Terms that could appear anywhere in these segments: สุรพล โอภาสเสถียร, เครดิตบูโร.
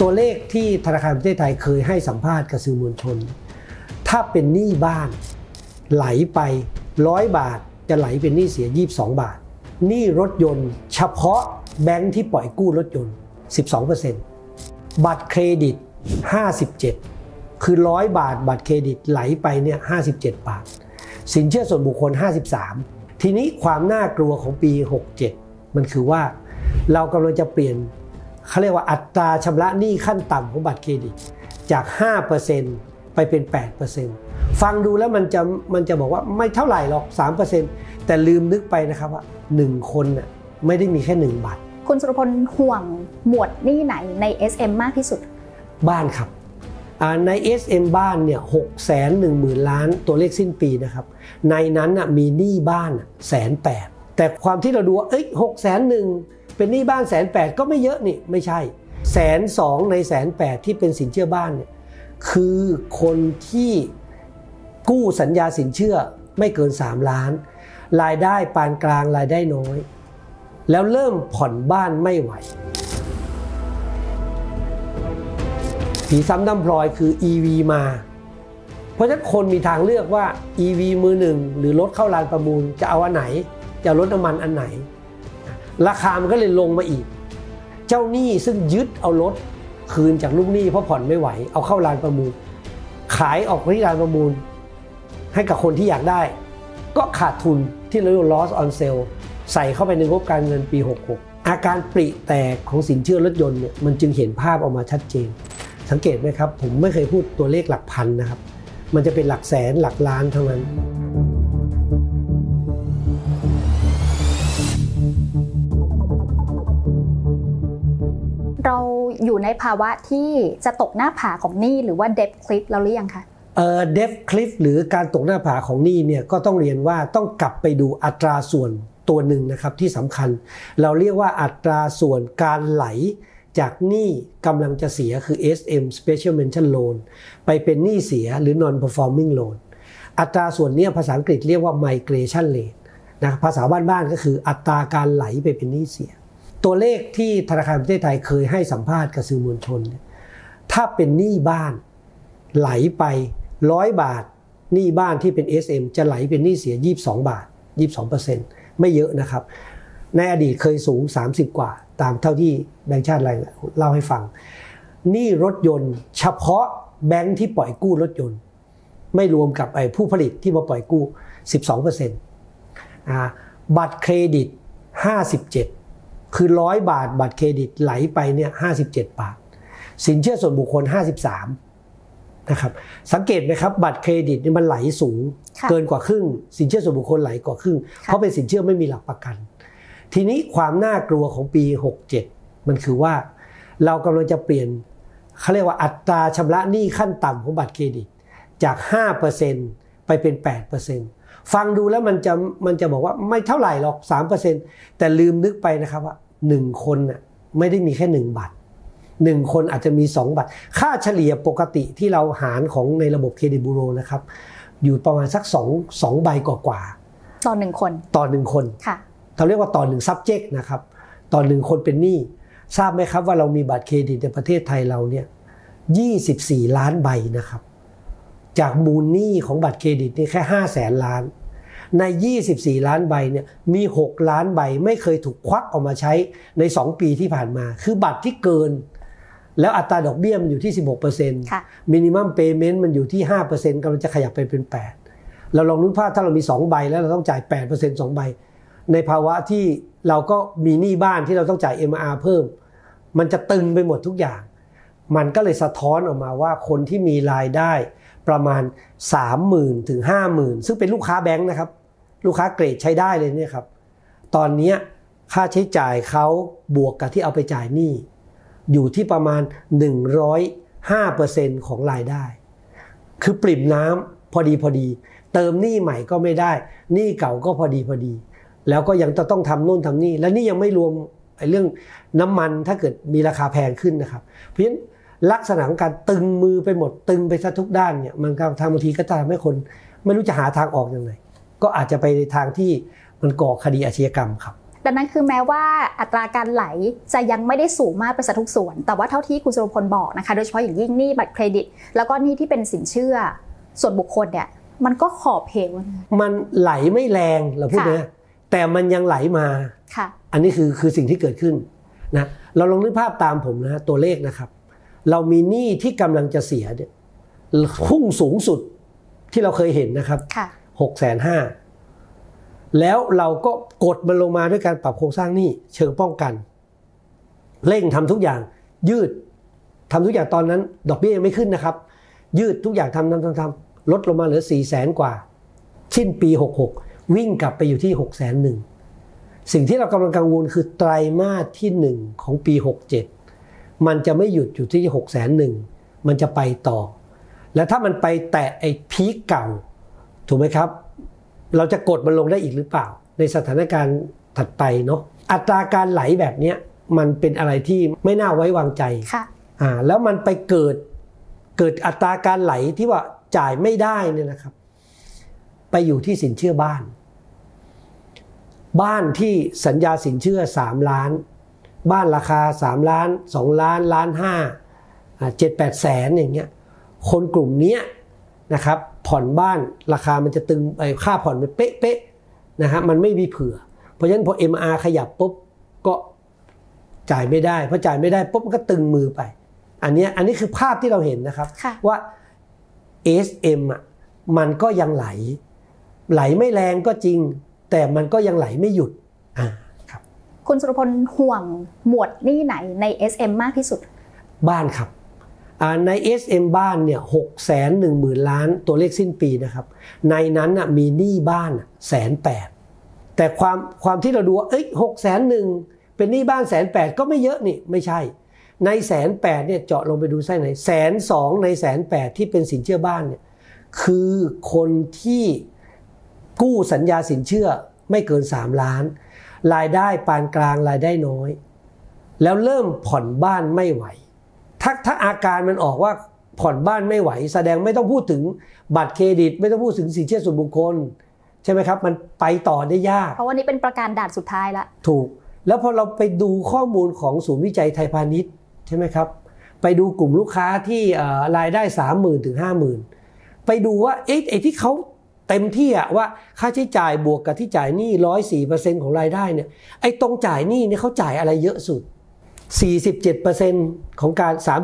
ตัวเลขที่ธนาคารแห่งประเทศไทยเคยให้สัมภาษณ์กับสื่อมวลชนถ้าเป็นหนี้บ้านไหลไป100 บาทจะไหลเป็นหนี้เสีย22 บาทหนี้รถยนต์เฉพาะแบงค์ที่ปล่อยกู้รถยนต์ 12% บัตรเครดิต57คือ100 บาทบัตรเครดิตไหลไปเนี่ย57 บาทสินเชื่อส่วนบุคคล53ทีนี้ความน่ากลัวของปี67มันคือว่าเรากำลังจะเปลี่ยนเขาเรียกว่าอัตราชำระหนี้ขั้นต่ำของบัตรเครดิตจาก 5% ไปเป็น 8% ฟังดูแล้วมันจะบอกว่าไม่เท่าไหร่หรอก 3% แต่ลืมนึกไปนะครับว่า1คนน่ะไม่ได้มีแค่1บัตรคุณสุรพลห่วงหมวดหนี้ไหนใน SM มากที่สุดบ้านครับใน SM บ้านเนี่ย 610,000 ล้านตัวเลขสิ้นปีนะครับในนั้นน่ะมีหนี้บ้าน180,000แต่ความที่เราดูว่า610,000เป็นหนี้บ้าน180,000ก็ไม่เยอะนี่ไม่ใช่120,000ใน180,000ที่เป็นสินเชื่อบ้านเนี่ยคือคนที่กู้สัญญาสินเชื่อไม่เกิน3 ล้านรายได้ปานกลางรายได้น้อยแล้วเริ่มผ่อนบ้านไม่ไหวผีซ้ำดำพลอยคือ EV มาเพราะฉะนั้นคนมีทางเลือกว่า EV มือหนึ่งหรือรถเข้าลานประมูลจะเอาอันไหนจะลดน้ำมันอันไหนราคามันก็เลยลงมาอีกเจ้าหนี้ซึ่งยึดเอารถคืนจากลูกหนี้เพราะผ่อนไม่ไหวเอาเข้าลานประมูลขายออกที่ลานประมูลให้กับคนที่อยากได้ก็ขาดทุนที่เรียกว่า loss on sale ใส่เข้าไปในงบการเงินปี66อาการปริแตกของสินเชื่อรถยนต์เนี่ยมันจึงเห็นภาพออกมาชัดเจนสังเกตไหมครับผมไม่เคยพูดตัวเลขหลักพันนะครับมันจะเป็นหลักแสนหลักล้านเท่านั้นเราอยู่ในภาวะที่จะตกหน้าผาของหนี้หรือว่า debt cliff แล้วหรือยังคะdebt cliff หรือการตกหน้าผาของหนี้เนี่ยก็ต้องเรียนว่าต้องกลับไปดูอัตราส่วนตัวหนึ่งนะครับที่สำคัญเราเรียกว่าอัตราส่วนการไหลจากหนี้กำลังจะเสียคือ SM Special Mention Loan ไปเป็นหนี้เสียหรือ Non-Performing Loan อัตราส่วนนี้ภาษาอังกฤษเรียกว่า Migration Rate นะภาษาบ้านๆก็คืออัตราการไหลไปเป็นหนี้เสียตัวเลขที่ธนาคารแห่งประเทศไทยเคยให้สัมภาษณ์กับสื่อมวลชนถ้าเป็นหนี้บ้านไหลไป100 บาทหนี้บ้านที่เป็น SM จะไหลเป็นหนี้เสีย22 บาท 22% ไม่เยอะนะครับในอดีตเคยสูง30 กว่าตามเท่าที่แบงก์ชาติเล่าให้ฟังหนี้รถยนต์เฉพาะแบงก์ที่ปล่อยกู้รถยนต์ไม่รวมกับผู้ผลิตที่มาปล่อยกู้ 12% บัตรเครดิต57คือ100 บาทบัตรเครดิตไหลไปเนี่ย57 บาทสินเชื่อส่วนบุคคล53นะครับสังเกตไหมครับบัตรเครดิตนี่มันไหลสูงเกินกว่าครึ่งสินเชื่อส่วนบุคคลไหลกว่าครึ่งเพราะเป็นสินเชื่อไม่มีหลักประกันทีนี้ความน่ากลัวของปี67มันคือว่าเรากำลังจะเปลี่ยนเขาเรียกว่าอัตราชำระหนี้ขั้นต่ำของบัตรเครดิตจาก 5% ไปเป็น 8%ฟังดูแล้วมันจะบอกว่าไม่เท่าไหร่หรอก 3% แต่ลืมนึกไปนะครับว่า1คนน่ะไม่ได้มีแค่1บัตร1คนอาจจะมี2บัตรค่าเฉลี่ยปกติที่เราหารของในระบบเครดิตบูโรนะครับอยู่ประมาณสัก2ใบกว่าต่อ1คนค่ะเขาเรียกว่าต่อ1 subject นะครับต่อ1คนเป็นหนี้ทราบไหมครับว่าเรามีบัตรเครดิตในประเทศไทยเราเนี่ย24 ล้านใบนะครับจากมูลหนี้ของบัตรเครดิตนี่แค่500,000 ล้านใน24 ล้านใบเนี่ยมี6 ล้านใบไม่เคยถูกควักออกมาใช้ใน2 ปีที่ผ่านมาคือบัตรที่เกินแล้วอัตราดอกเบี้ยมันอยู่ที่ 16% มินิมัมเพย์เมนต์มันอยู่ที่ 5% กำลังจะขยับไปเป็น 8% เราลองนึกภาพถ้าเรามี2ใบแล้วเราต้องจ่าย 8% 2 ใบในภาวะที่เราก็มีหนี้บ้านที่เราต้องจ่าย MR เพิ่มมันจะตึงไปหมดทุกอย่างมันก็เลยสะท้อนออกมาว่าคนที่มีรายได้ประมาณ 30,000 ถึง 50,000 ซึ่งเป็นลูกค้าแบงค์นะครับลูกค้าเกรดใช้ได้เลยเนี่ยครับตอนนี้ค่าใช้จ่ายเขาบวกกับที่เอาไปจ่ายหนี้อยู่ที่ประมาณ 105% ของรายได้คือปริ่มน้ำพอดีเติมหนี้ใหม่ก็ไม่ได้หนี้เก่าก็พอดีแล้วก็ยังต้องทำโน่นทำนี่และนี่ยังไม่รวมเรื่องน้ำมันถ้าเกิดมีราคาแพงขึ้นนะครับเพราะฉะนั้นลักษณะของการตึงมือไปหมดตึงไปซะทุกด้านเนี่ยมันก็ทางบางทีก็จะทำให้คนไม่รู้จะหาทางออกยังไงก็อาจจะไปในทางที่มันก่อคดีอาชญากรรมครับ ดังนั้นคือแม้ว่าอัตราการไหลจะยังไม่ได้สูงมากไปซะทุกส่วนแต่ว่าเท่าที่คุณสุรพลบอกนะคะโดยเฉพาะอย่างยิ่งหนี้บัตรเครดิตแล้วก็หนี้ที่เป็นสินเชื่อส่วนบุคคลเนี่ยมันก็ขอบเหวมันไหลไม่แรงเราพูดนะแต่มันยังไหลมาอันนี้คือสิ่งที่เกิดขึ้นนะเราลองนึกภาพตามผมนะตัวเลขนะครับเรามีหนี้ที่กำลังจะเสียเนี่ยพุ่งสูงสุดที่เราเคยเห็นนะครับ650,000แล้วเราก็กดมันลงมาด้วยการปรับโครงสร้างหนี้เชิงป้องกันเร่งทำทุกอย่างยืดทำทุกอย่างตอนนั้นดอกเบี้ยยังไม่ขึ้นนะครับยืดทุกอย่างทำลดลงมาเหลือ400,000กว่าสิ้นปี66วิ่งกลับไปอยู่ที่610,000สิ่งที่เรากำลังกังวลคือไตรมาสที่1ของปี67มันจะไม่หยุดอยู่ที่610,000มันจะไปต่อและถ้ามันไปแตะไอ้พีคเก่าถูกไหมครับเราจะกดมันลงได้อีกหรือเปล่าในสถานการณ์ถัดไปเนาะอัตราการไหลแบบนี้มันเป็นอะไรที่ไม่น่าไว้วางใจแล้วมันไปเกิดอัตราการไหลที่ว่าจ่ายไม่ได้เนี่ยนะครับไปอยู่ที่สินเชื่อบ้านที่สัญญาสินเชื่อ3 ล้านบ้านราคา3 ล้าน2 ล้าน1.5 ล้าน 7-8 แสนอย่างเงี้ยคนกลุ่มนี้นะครับผ่อนบ้านราคามันจะตึงไอ้ค่าผ่อนมันเป๊ะๆนะฮะมันไม่มีเผื่อเพราะฉะนั้นพอ MR ขยับปุ๊บก็จ่ายไม่ได้พอจ่ายไม่ได้ปุ๊บมันก็ตึงมือไปอันนี้คือภาพที่เราเห็นนะครับว่า SM อ่ะมันก็ยังไหลไม่แรงก็จริงแต่มันก็ยังไหลไม่หยุดครับคุณสุรพลห่วงหมวดหนี้ไหนใน SM มากที่สุดบ้านครับใน SM บ้านเนี่ย610,000 ล้านตัวเลขสิ้นปีนะครับในนั้นมีหนี้บ้าน180,000แต่ความที่เราดูว่า610,000เป็นหนี้บ้าน180,000ก็ไม่เยอะนี่ไม่ใช่ใน180,000เนี่ยเจาะลงไปดูไส้ไหน120,000ใน180,000ที่เป็นสินเชื่อบ้านเนี่ยคือคนที่กู้สัญญาสินเชื่อไม่เกิน3 ล้านรายได้ปานกลางรายได้น้อยแล้วเริ่มผ่อนบ้านไม่ไหวถ้าอาการมันออกว่าผ่อนบ้านไม่ไหวแสดงไม่ต้องพูดถึงบัตรเครดิตไม่ต้องพูดถึงสินเชื่อส่วนบุคคลใช่ไหมครับมันไปต่อได้ยากเพราะวันนี้เป็นประการด่านสุดท้ายละถูกแล้วพอเราไปดูข้อมูลของศูนย์วิจัยไทยพาณิชย์ใช่ไหมครับไปดูกลุ่มลูกค้าที่รายได้ 30,000 ถึง 50,000 ไปดูว่าไอ้ที่เขาเต็มที่อะว่าค่าใช้จ่ายบวกกับที่จ่ายหนี้ 104% ของรายได้เนี่ยไอ้ตรงจ่ายหนี้เนี่ยเขาจ่ายอะไรเยอะสุด47% ของการ30%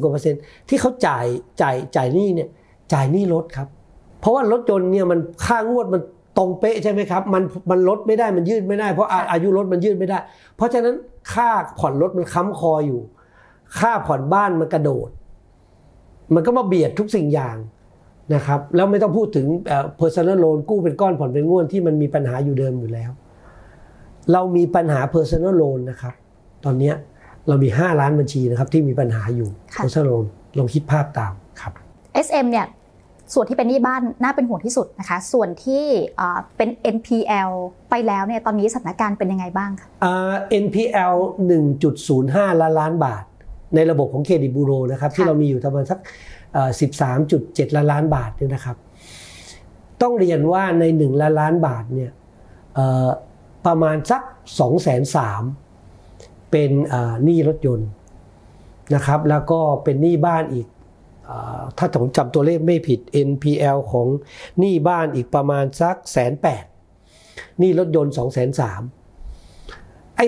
40% ที่เขาจ่ายหนี้เนี่ยจ่ายหนี้รถครับเพราะว่ารถยนต์เนี่ยมันค่างวดมันตรงเป๊ะใช่ไหมครับมันลดไม่ได้มันยืดไม่ได้เพราะอายุรถมันยืดไม่ได้เพราะฉะนั้นค่าผ่อนรถมันค้ำคออยู่ค่าผ่อนบ้านมันกระโดดมันก็มาเบียดทุกสิ่งอย่างนะครับแล้วไม่ต้องพูดถึง personal loan กู้เป็นก้อนผ่อนเป็นงวดที่มันมีปัญหาอยู่เดิมอยู่แล้วเรามีปัญหา personal loan นะครับตอนนี้เรามี5 ล้านบัญชีนะครับที่มีปัญหาอยู่เราจะลองคิดภาพตามครับ SM เนี่ยส่วนที่เป็นหนี้บ้านน่าเป็นห่วงที่สุดนะคะส่วนที่เป็น NPL ไปแล้วเนี่ยตอนนี้สถานการณ์เป็นยังไงบ้างคะ NPL 1.05 ล้านบาทในระบบของเครดิตบูโรนะครับที่เรามีอยู่ประมาณสัก 13.7 ล้านบาทเนี่ยนะครับต้องเรียนว่าใน1ล้านบาทเนี่ยประมาณสัก 230,000เป็นหนี้รถยนต์นะครับแล้วก็เป็นหนี้บ้านอีกถ้าผมจำตัวเลขไม่ผิด NPL ของหนี้บ้านอีกประมาณสัก 180,000 หนี้รถยนต์ 230,000 ไอ้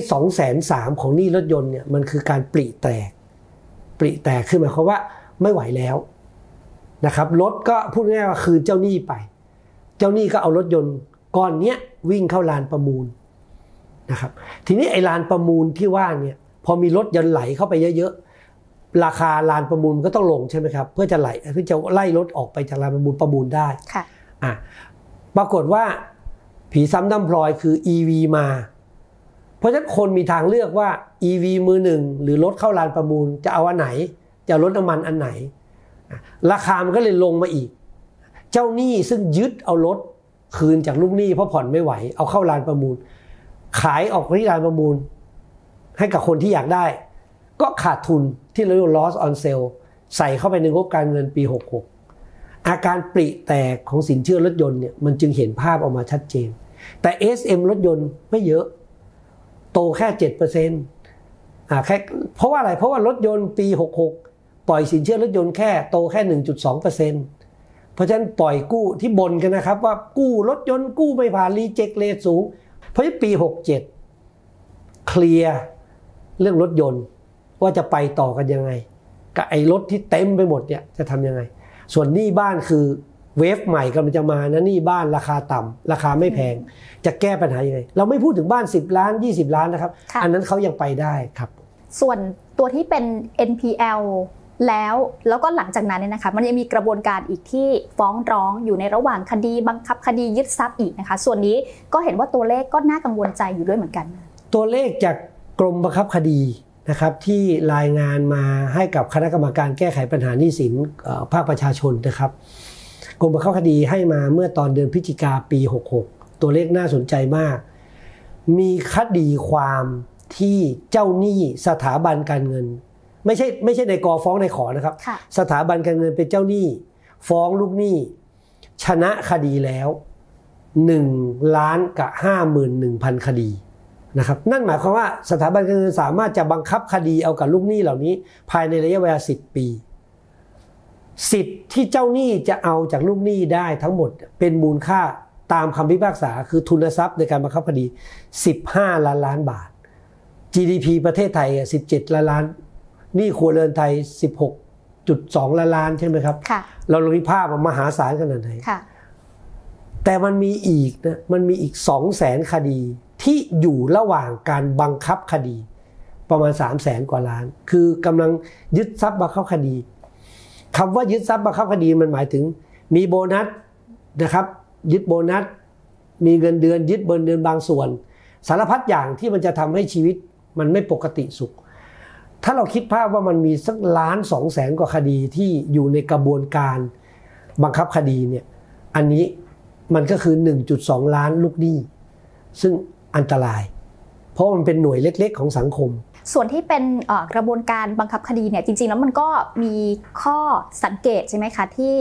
230,000 ของหนี้รถยนต์เนี่ยมันคือการปริแตกคือหมายความว่าไม่ไหวแล้วนะครับรถก็พูดง่ายๆว่าคืนเจ้าหนี้ไปเจ้าหนี้ก็เอารถยนต์ก้อนนี้วิ่งเข้าลานประมูลนะครับทีนี้ไอ้ลานประมูลที่ว่าเนี่ยพอมีรถยนต์ไหลเข้าไปเยอะๆราคาลานประมูลก็ต้องลงใช่ไหมครับเพื่อจะไล่รถออกไปจากลานประมูลได้ค่ะปรากฏว่าผีซ้ำดำพลอยคือ EV มาเพราะฉะนั้นคนมีทางเลือกว่า EV มือหนึ่งหรือรถเข้าลานประมูลจะเอาอันไหนจะรถน้ำมันอันไหนราคามันก็เลยลงมาอีกเจ้าหนี้ซึ่งยึดเอารถคืนจากลูกหนี้เพราะผ่อนไม่ไหวเอาเข้าลานประมูลขายออกที่ลานประมูลให้กับคนที่อยากได้ก็ขาดทุนที่เราเรียก loss on sale ใส่เข้าไปในงบการเงินปี66อาการปริแตกของสินเชื่อรถยนต์เนี่ยมันจึงเห็นภาพออกมาชัดเจนแต่ SM รถยนต์ไม่เยอะ โตแค่ 7% เพราะว่าอะไรเพราะว่ารถยนต์ปี66ปล่อยสินเชื่อรถยนต์แค่โตแค่ 1.2% เพราะฉะนั้นปล่อยกู้ที่บ่นกันนะครับว่ากู้รถยนต์กู้ไม่ผ่านรีเจ็คเรทสูงเพราะฉะนั้นปี67เคลียร์เรื่องรถยนต์ว่าจะไปต่อกันยังไงกับไอ้รถที่เต็มไปหมดเนี่ยจะทำยังไงส่วนหนี้บ้านคือเวฟใหม่กำลังจะมานะหนี้บ้านราคาต่ำราคาไม่แพงจะแก้ปัญหายังไงเราไม่พูดถึงบ้าน10ล้าน20ล้านนะครับอันนั้นเขายังไปได้ครับส่วนตัวที่เป็น NPL แล้วก็หลังจากนั้นเนี่ยนะคะมันยังมีกระบวนการอีกที่ฟ้องร้องอยู่ในระหว่างคดีบังคับคดียึดทรัพย์อีกนะคะส่วนนี้ก็เห็นว่าตัวเลขก็น่ากังวลใจอยู่ด้วยเหมือนกันตัวเลขจากกรมบังคับคดีนะครับที่รายงานมาให้กับคณะกรรมการแก้ไขปัญหาหนี้สินภาคประชาชนนะครับกรมบังคับคดีให้มาเมื่อตอนเดือนพฤศจิกาปี66ตัวเลขน่าสนใจมากมีคดีความที่เจ้าหนี้สถาบันการเงินไม่ใช่ในกอฟ้องในขอนะครับสถาบันการเงินเป็นเจ้าหนี้ฟ้องลูกหนี้ชนะคดีแล้ว1,51,000 คดีนะครับนั่นหมายความว่าสถาบันการเงินสามารถจะบังคับคดีเอากับลูกหนี้เหล่านี้ภายในระยะเวลา10ปีสิทธิ์ที่เจ้าหนี้จะเอาจากลูกหนี้ได้ทั้งหมดเป็นมูลค่าตามคำพิพากษาคือทุนทรัพย์ในการบังคับคดี15ล้านล้านบาท GDP ประเทศไทย17ล้านล้านหนี้ครัวเรือนไทย 16.2 ล้านล้านใช่ไหมครับเราลองวิพากษ์มหาศาลขนาดไหนแต่มันมีอีกนะมันมีอีก 200,000 คดีที่อยู่ระหว่างการบังคับคดีประมาณ 300,000 กว่าล้านคือกำลังยึดทรัพย์บังคับคดีคำว่ายึดทรัพย์บังคับคดีมันหมายถึงมีโบนัสนะครับยึดโบนัสมีเงินเดือนยึดเงินเดือนบางส่วนสารพัดอย่างที่มันจะทำให้ชีวิตมันไม่ปกติสุขถ้าเราคิดภาพว่ามันมีสัก1,200,000 กว่าคดีที่อยู่ในกระบวนการบังคับคดีเนี่ยอันนี้มันก็คือ 1.2 ล้านลูกหนี้ซึ่งอันตรายเพราะมันเป็นหน่วยเล็กๆของสังคมส่วนที่เป็นกระบวนการบังคับคดีเนี่ยจริงๆแล้วมันก็มีข้อสังเกตใช่ไหมคะที่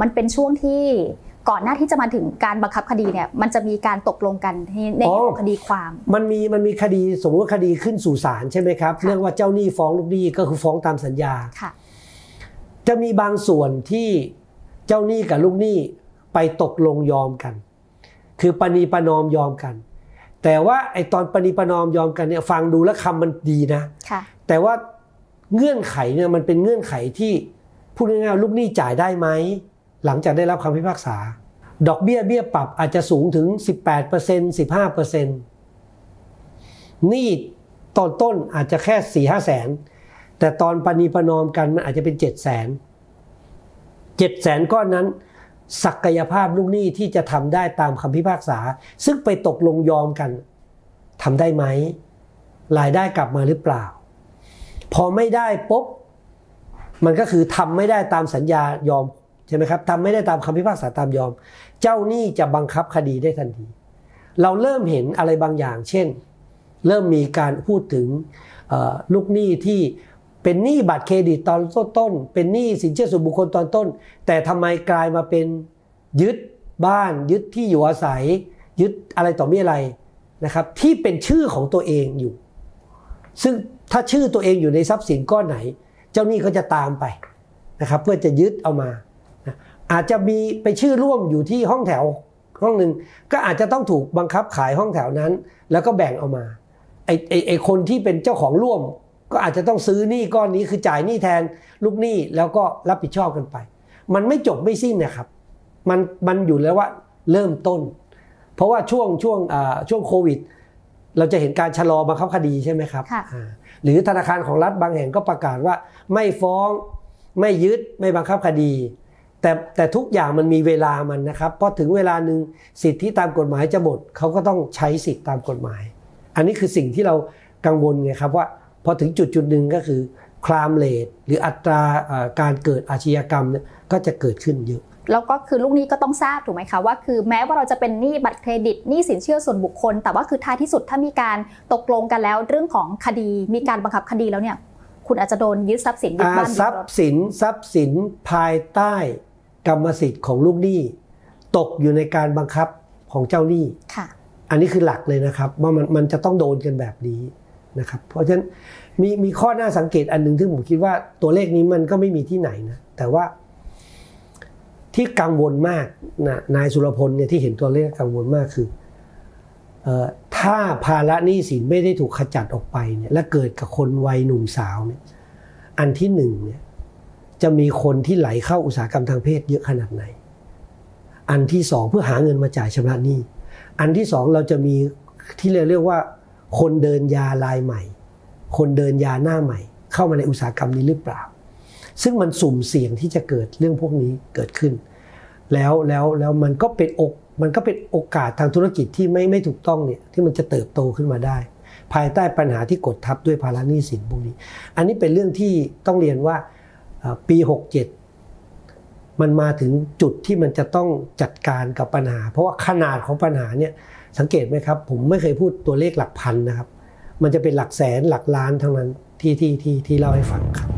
มันเป็นช่วงที่ก่อนหน้าที่จะมาถึงการบังคับคดีเนี่ยมันจะมีการตกลงกันในคดีความมันมีคดีสมมติว่าคดีขึ้นสู่ศาลใช่ไหมครับเรื่องว่าเจ้าหนี้ฟ้องลูกหนี้ก็คือฟ้องตามสัญญาจะมีบางส่วนที่เจ้าหนี้กับลูกหนี้ไปตกลงยอมกันคือปณีประนอมยอมกันแต่ว่าไอตอนปณีประนอมยอมกันเนี่ยฟังดูแล้วคำมันดีนะแต่ว่าเงื่อนไขเนี่ยมันเป็นเงื่อนไขที่พูดง่ายๆลูกหนี้จ่ายได้ไหมหลังจากได้รับคำพิพากษาดอกเบี้ยปรับอาจจะสูงถึง 18% 15% หนี้ตอนต้นอาจจะแค่ 4-5 แสนแต่ตอนปณีประนอมกันมันอาจจะเป็น 7 แสน 7 แสนก้อนนั้นศักยภาพลูกหนี้ที่จะทำได้ตามคำพิพากษาซึ่งไปตกลงยอมกันทำได้ไหมรายได้กลับมาหรือเปล่าพอไม่ได้ปุ๊บมันก็คือทำไม่ได้ตามสัญญายอมใช่ไหมครับทำไม่ได้ตามคำพิพากษาตามยอมเจ้าหนี้จะบังคับคดีได้ทันทีเราเริ่มเห็นอะไรบางอย่างเช่นเริ่มมีการพูดถึงลูกหนี้ที่เป็นหนี้บัตรเครดิตตอนต้นเป็นหนี้สินเชื่อส่วนบุคคลตอนต้นแต่ทำไมกลายมาเป็นยึดบ้านยึดที่อยู่อาศัยยึดอะไรต่อมีอะไรนะครับที่เป็นชื่อของตัวเองอยู่ซึ่งถ้าชื่อตัวเองอยู่ในทรัพย์สินก้อนไหนเจ้าหนี้ก็จะตามไปนะครับเพื่อจะยึดเอามาอาจจะมีไปชื่อร่วมอยู่ที่ห้องแถวห้องหนึ่งก็อาจจะต้องถูกบังคับขายห้องแถวนั้นแล้วก็แบ่งเอามาไอ้คนที่เป็นเจ้าของร่วมก็อาจจะต้องซื้อหนี้ก้อนนี้คือจ่ายหนี้แทนลูกหนี้แล้วก็รับผิดชอบกันไปมันไม่จบไม่สิ้นนะครับมันอยู่แล้วว่าเริ่มต้นเพราะว่าช่วงโควิดเราจะเห็นการชะลอบังคับคดีใช่ไหมครับหรือธนาคารของรัฐบางแห่งก็ประกาศว่าไม่ฟ้องไม่ยึดไม่บังคับคดีแต่ทุกอย่างมันมีเวลามันนะครับพอถึงเวลาหนึ่งสิทธิตามกฎหมายจะหมดเขาก็ต้องใช้สิทธิตามกฎหมายอันนี้คือสิ่งที่เรากังวลไงครับว่าพอถึงจุดหนึ่งก็คือคลามเลทหรืออัตราการเกิดอาชญากรรมเนี่ยก็จะเกิดขึ้นเยอะแล้วก็คือลูกหนี้ก็ต้องทราบถูกไหมคะว่าคือแม้ว่าเราจะเป็นหนี้บัตรเครดิตหนี้สินเชื่อส่วนบุคคลแต่ว่าคือท้ายที่สุดถ้ามีการตกลงกันแล้วเรื่องของคดีมีการบังคับคดีแล้วเนี่ยคุณอาจจะโดนยึดทรัพย์สินยึดบ้านทรัพย์สินภายใต้กรรมสิทธิ์ของลูกหนี้ตกอยู่ในการบังคับของเจ้าหนี้ อันนี้คือหลักเลยนะครับว่ามันจะต้องโดนกันแบบนี้นะครับเพราะฉะนั้นมีข้อน่าสังเกตอันหนึ่งที่ผมคิดว่าตัวเลขนี้มันก็ไม่มีที่ไหนนะแต่ว่าที่กังวลมากนะนายสุรพลเนี่ยที่เห็นตัวเลขกังวลมากคือถ้าภาระหนี้สินไม่ได้ถูกขจัดออกไปเนี่ยและเกิดกับคนวัยหนุ่มสาวเนี่ยอันที่หนึ่งเนี่ยจะมีคนที่ไหลเข้าอุตสาหกรรมทางเพศเยอะขนาดไหนอันที่สองเพื่อหาเงินมาจ่ายชำระหนี้อันที่สองเราจะมีที่เรียกว่าคนเดินยารายใหม่คนเดินยาหน้าใหม่เข้ามาในอุตสาหกรรมนี้หรือเปล่าซึ่งมันสุ่มเสี่ยงที่จะเกิดเรื่องพวกนี้เกิดขึ้นแล้วมันก็เป็นโอกาสทางธุรกิจที่ไม่ถูกต้องเนี่ยที่มันจะเติบโตขึ้นมาได้ภายใต้ปัญหาที่กดทับด้วยภาระหนี้สินพวกนี้อันนี้เป็นเรื่องที่ต้องเรียนว่าปี67มันมาถึงจุดที่มันจะต้องจัดการกับปัญหาเพราะว่าขนาดของปัญหาเนี่ยสังเกตไหมครับผมไม่เคยพูดตัวเลขหลักพันนะครับมันจะเป็นหลักแสนหลักล้านทั้งนั้นที่เล่าให้ฟังครับ